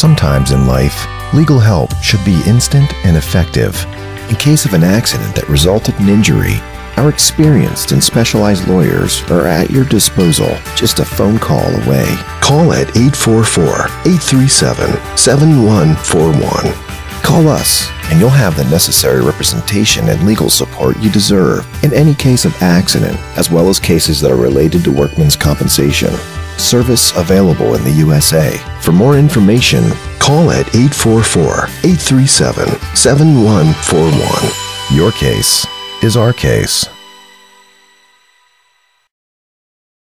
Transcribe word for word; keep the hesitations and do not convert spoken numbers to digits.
Sometimes in life, legal help should be instant and effective. In case of an accident that resulted in injury, our experienced and specialized lawyers are at your disposal, just a phone call away. Call at eight four four, eight three seven, seven one four one. Call us, and you'll have the necessary representation and legal support you deserve in any case of accident, as well as cases that are related to workman's compensation. Service available in the U S A. For more information, call at eight four four, eight three seven, seven one four one. Your case is our case.